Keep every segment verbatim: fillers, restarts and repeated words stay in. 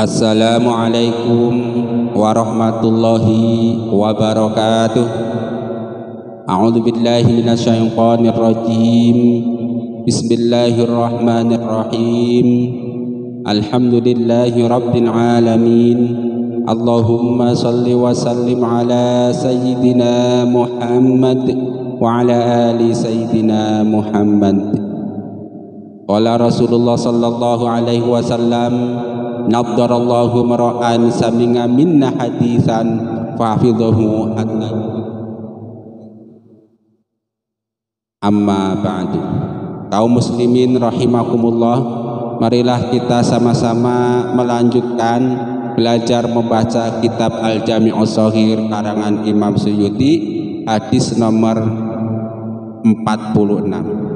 Assalamualaikum warahmatullahi wabarakatuh. A'udzubillahi minasyaitonir rajim. Bismillahirrahmanirrahim. Alhamdulillahi rabbil alamin. Allahumma shalli wa sallim ala sayyidina Muhammad wa ala ali sayyidina Muhammad. Qala Rasulullah sallallahu alaihi wasallam, naddarallahu mar'an sami'a minna hadisan fahfidhahu hatta. Amma ba'du. Kaum muslimin rahimakumullah, marilah kita sama-sama melanjutkan belajar membaca kitab Al-Jami' Ash-Shaghir karangan Imam Suyuthi, hadis nomor empat puluh enam.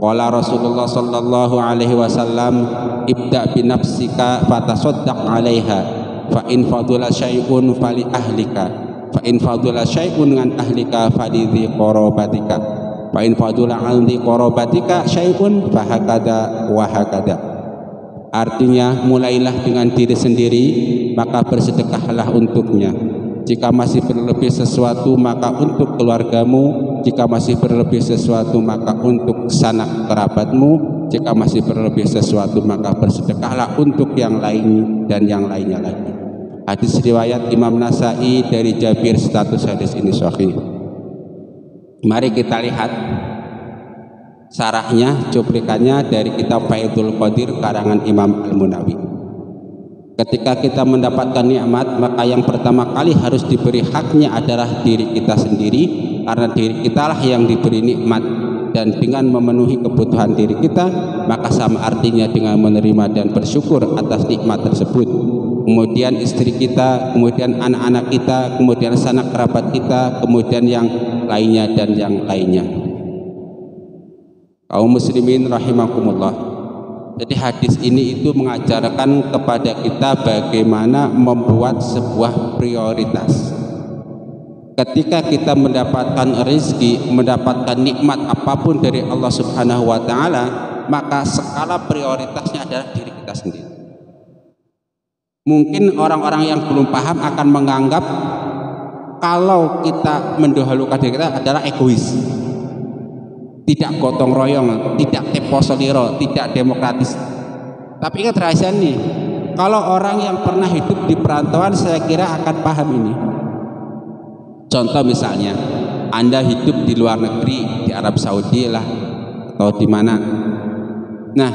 Qala Rasulullah sallallahu alaihi wasallam, ibda' bi nafsika fatasaddaq 'alaiha fa in fadula syai'un fali ahlika fa in fadula syai'un an ahlika fali dzi qarabatika fa in fadula an dzi qarabatika syai'un fa hakada wa hakada. Artinya, mulailah dengan diri sendiri, maka bersedekahlah untuknya. Jika masih berlebih sesuatu, maka untuk keluargamu. Jika masih berlebih sesuatu, maka untuk sanak kerabatmu. Jika masih berlebih sesuatu, maka bersedekahlah untuk yang lain dan yang lainnya lagi. Hadis riwayat Imam Nasa'i dari Jabir, status hadis ini sahih. Mari kita lihat sarahnya, cuplikannya dari kitab Faidul Qadir karangan Imam Al-Munawi. Ketika kita mendapatkan nikmat, maka yang pertama kali harus diberi haknya adalah diri kita sendiri, karena diri kitalah yang diberi nikmat, dan dengan memenuhi kebutuhan diri kita, maka sama artinya dengan menerima dan bersyukur atas nikmat tersebut. Kemudian istri kita, kemudian anak-anak kita, kemudian sanak kerabat kita, kemudian yang lainnya dan yang lainnya. Kaum muslimin rahimakumullah. Jadi hadis ini itu mengajarkan kepada kita bagaimana membuat sebuah prioritas. Ketika kita mendapatkan rezeki, mendapatkan nikmat apapun dari Allah Subhanahu wa taala, maka skala prioritasnya adalah diri kita sendiri. Mungkin orang-orang yang belum paham akan menganggap kalau kita mendahulukan diri kita adalah egois. Tidak gotong royong, tidak teposoliro, tidak demokratis. Tapi ingat rahasia ini, kalau orang yang pernah hidup di perantauan, saya kira akan paham ini. Contoh misalnya, Anda hidup di luar negeri, di Arab Saudi lah, atau di mana. Nah,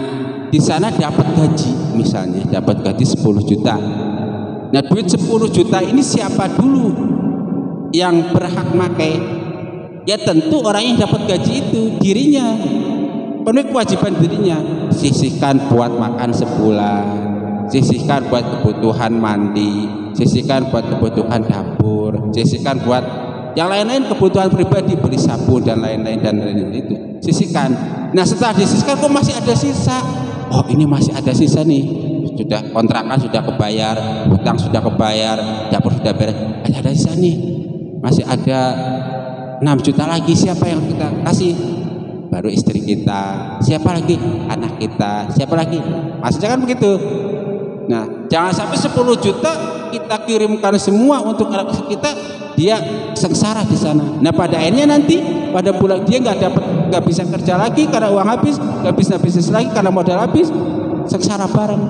di sana dapat gaji, misalnya dapat gaji sepuluh juta. Nah, duit sepuluh juta ini siapa dulu yang berhak pakai? Ya tentu orang yang dapat gaji itu, dirinya. Penuhi kewajiban dirinya, sisihkan buat makan sebulan, sisihkan buat kebutuhan mandi, sisihkan buat kebutuhan dapur, sisihkan buat yang lain-lain, kebutuhan pribadi, beli sabun dan lain-lain dan lain-lain itu sisihkan. Nah, setelah disisihkan kok masih ada sisa? Oh, ini masih ada sisa nih. Sudah kontrakan sudah kebayar, hutang sudah kebayar, dapur sudah beres. Ada ada sisa nih. Masih ada enam juta lagi, siapa yang kita kasih? Baru istri kita. Siapa lagi? Anak kita. Siapa lagi? Maksudnya kan begitu. Nah, jangan sampai sepuluh juta kita kirimkan semua untuk anak kita, dia sengsara di sana. Nah, pada akhirnya nanti pada bulan dia nggak dapat, nggak bisa kerja lagi karena uang habis, nggak bisa bisnis lagi karena modal habis, sengsara bareng.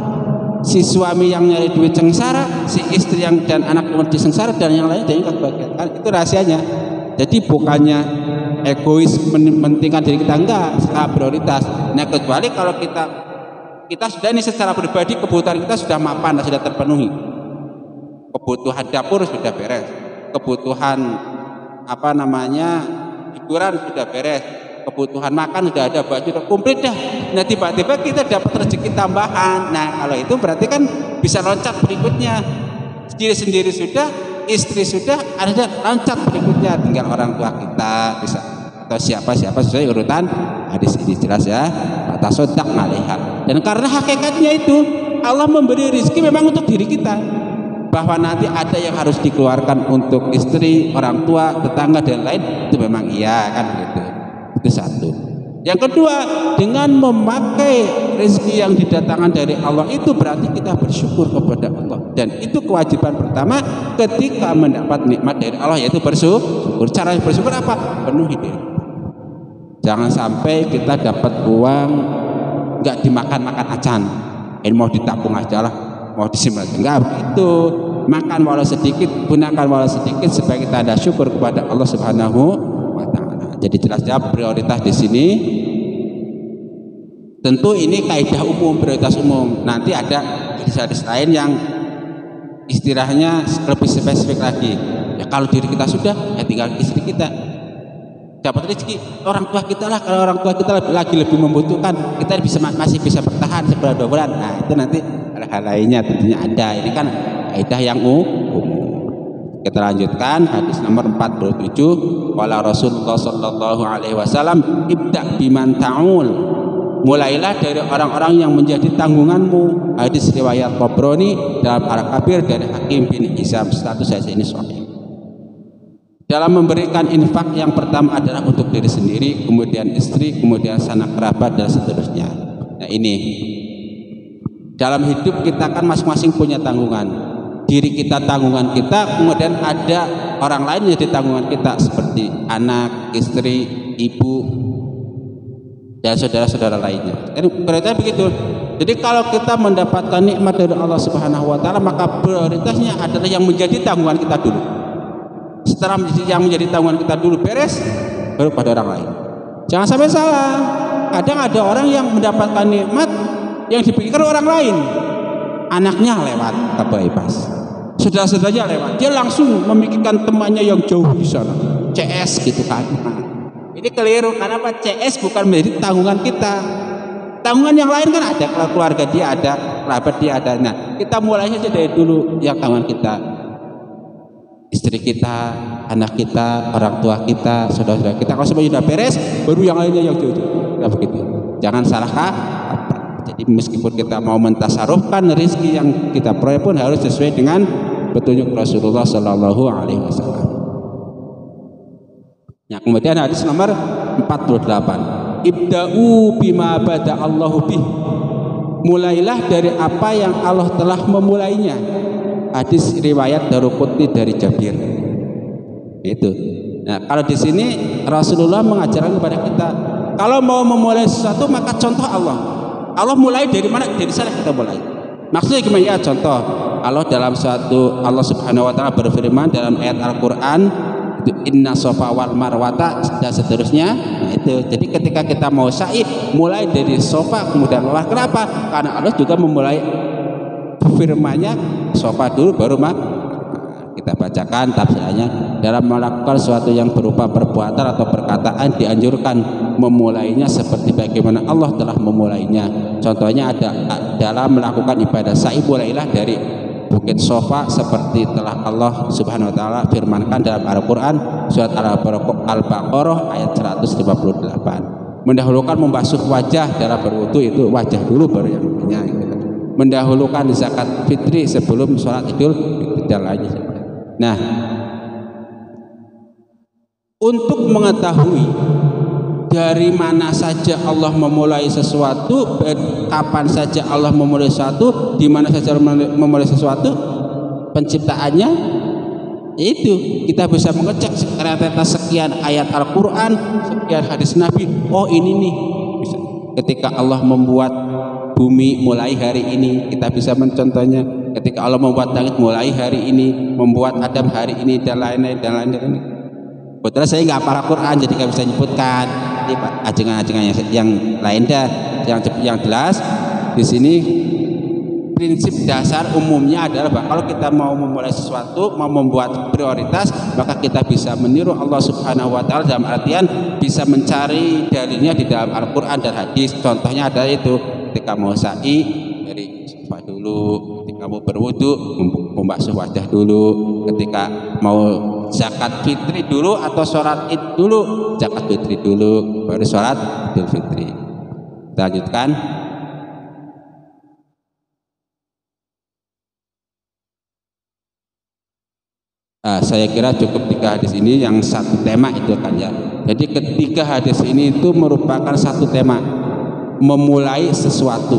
Si suami yang nyari duit sengsara, si istri yang dan anak yang sengsara dan yang lain dan yang lain. Itu rahasianya. Jadi bukannya egois mementingkan diri kita, enggak, skala prioritas. Nah, kecuali kalau kita kita sudah ini secara pribadi, kebutuhan kita sudah mapan, sudah terpenuhi, kebutuhan dapur sudah beres, kebutuhan apa namanya hiburan sudah beres, kebutuhan makan sudah ada, baju sudah komplit dah. Nah, tiba-tiba kita dapat rezeki tambahan. Nah, kalau itu berarti kan bisa loncat berikutnya. Diri sendiri sudah, istri sudah, ada loncat berikutnya, tinggal orang tua kita bisa, atau siapa-siapa sesuai urutan hadis ini, jelas ya. Fatasaddaq 'alaiha. Dan karena hakikatnya itu Allah memberi rizki memang untuk diri kita, bahwa nanti ada yang harus dikeluarkan untuk istri, orang tua, tetangga dan lain, itu memang iya kan gitu. Itu satu. Yang kedua, dengan memakai rezeki yang didatangkan dari Allah itu berarti kita bersyukur kepada Allah. Dan itu kewajiban pertama ketika mendapat nikmat dari Allah, yaitu bersyukur. Cara bersyukur apa? Penuhi diri. Jangan sampai kita dapat uang nggak dimakan-makan acan. Ini mau ditabung aja lah, mau disimpan. Enggak begitu. Makan walau sedikit, gunakan walau sedikit sebagai tanda syukur kepada Allah Subhanahu wa taala. Jadi jelasnya prioritas di sini. Tentu ini kaidah umum, prioritas umum. Nanti ada hadis-hadis lain yang istilahnya lebih spesifik lagi. Ya, kalau diri kita sudah, ya tinggal istri kita. Dapat rezeki orang tua kita lah, kalau orang tua kita lagi lebih membutuhkan, kita bisa masih bisa bertahan sebulan dua bulan. Nah, itu nanti hal-hal lainnya tentunya ada. Ini kan kaidah yang umum. Kita lanjutkan hadis nomor empat puluh tujuh. Qala Rasulullah sallallahu alaihi wasallam, ibda' biman ta'ul. Mulailah dari orang-orang yang menjadi tanggunganmu. Hadis riwayat Thabrani dalam Al-Kabir dari Hakim bin Hizam. Status hadis ini sahih. Dalam memberikan infak yang pertama adalah untuk diri sendiri, kemudian istri, kemudian sanak kerabat dan seterusnya. Nah, ini dalam hidup kita kan masing-masing punya tanggungan. Diri kita tanggungan kita, kemudian ada orang lain yang jadi tanggungan kita seperti anak, istri, ibu dan saudara-saudara lainnya. Jadi prioritasnya begitu. Jadi kalau kita mendapatkan nikmat dari Allah Subhanahu wa taala, maka prioritasnya adalah yang menjadi tanggungan kita dulu. Setelah yang menjadi tanggungan kita dulu beres, baru pada orang lain. Jangan sampai salah. Kadang ada orang yang mendapatkan nikmat yang dipikirkan orang lain, anaknya lewat kebebas, saudara-saudaranya lewat, dia langsung memikirkan temannya yang jauh di sana, C S gitu kan. Ini keliru, karena apa? C S bukan menjadi tanggungan kita. Tanggungan yang lain kan ada, kalau keluarga dia ada, kerabat dia ada. Nah, kita mulainya dari dulu yang tanggungan kita, istri kita, anak kita, orang tua kita, saudara-saudara kita. Kalau semuanya sudah beres, baru yang lainnya yang jauh-jauh. Nah, begitu. Jangan salah kaprah. Jadi meskipun kita mau mentasarufkan rezeki yang kita peroleh pun harus sesuai dengan petunjuk Rasulullah Shallallahu Alaihi Wasallam. Ya, kemudian hadis nomor empat puluh delapan. Ibda'u bima bada Allahu bih. Mulailah dari apa yang Allah telah memulainya. Hadis riwayat Daruquthni dari Jabir. Itu. Nah, kalau di sini Rasulullah mengajarkan kepada kita, kalau mau memulai sesuatu maka contoh Allah. Allah mulai dari mana? Dari sana kita mulai. Maksudnya gimana? Ya, contoh Allah dalam suatu Allah Subhanahu wa taala berfirman dalam ayat Al-Qur'an, inna shafa wal marwata dan seterusnya. Nah, itu. Jadi ketika kita mau sa'i mulai dari shafa kemudian marwah. Kenapa? Karena Allah juga memulai firman-Nya shafa dulu baru mah kita bacakan tafsirannya. Dalam melakukan sesuatu yang berupa perbuatan atau perkataan dianjurkan memulainya seperti bagaimana Allah telah memulainya. Contohnya ada dalam melakukan ibadah sa'i, mulailah dari bukit Shafa seperti telah Allah Subhanahu wa taala firmankan dalam Al-Qur'an surat Al-Baqarah ayat seratus lima puluh delapan. Mendahulukan membasuh wajah dalam berwudu, itu wajah dulu baru yang lainnya. Mendahulukan zakat fitri sebelum sholat Idul fitri dan lainnya. Nah, untuk mengetahui dari mana saja Allah memulai sesuatu, kapan saja Allah memulai sesuatu, di mana saja memulai sesuatu penciptaannya, itu kita bisa mengecek sekian ayat Al-Qur'an, sekian hadis Nabi. Oh, ini nih, bisa. Ketika Allah membuat bumi mulai hari ini, kita bisa mencontohnya. Ketika Allah membuat langit mulai hari ini, membuat Adam hari ini dan lain-lain dan lain-lain. Betul, saya nggak hafal Al-Qur'an jadi nggak bisa nyebutkan. Ajengan-ajengan yang lain dah. Yang yang jelas di sini prinsip dasar umumnya adalah bahwa kalau kita mau memulai sesuatu, mau membuat prioritas, maka kita bisa meniru Allah Subhanahu wa taala dalam artian bisa mencari dalilnya di dalam Al-Qur'an dan hadis. Contohnya ada itu ketika mau sa'i dari shafa dulu. Kamu berwudu membasuh wajah dulu, ketika mau zakat fitri dulu atau sholat id dulu, zakat fitri dulu baru sholat Idul fitri. Kita lanjutkan. Nah, saya kira cukup tiga hadis ini yang satu tema itu kan ya. Jadi ketiga hadis ini itu merupakan satu tema, memulai sesuatu,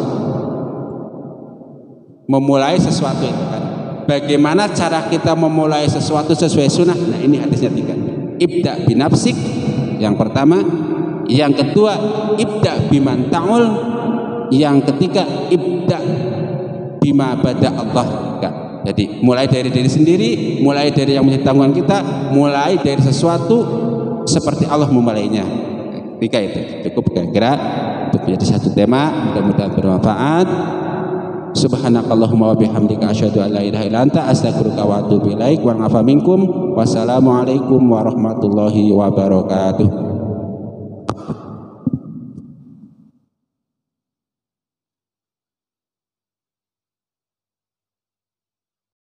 memulai sesuatu itu kan. Bagaimana cara kita memulai sesuatu sesuai sunnah? Nah ini hadisnya tiga. Ibda binafsik yang pertama, yang kedua ibda biman ta'ul, yang ketiga ibda bima bada Allah. Jadi mulai dari diri sendiri, mulai dari yang menjadi tanggungan kita, mulai dari sesuatu seperti Allah memulainya. Tiga itu cukup kira-kira untuk menjadi satu tema. Mudah-mudahan bermanfaat. Subhanakallahumma wa bihamdika asyhadu an la ilaha illa anta astaghfiruka wa atubu ilaik. Wa afa minkum. Wassalamualaikum warahmatullahi wabarakatuh.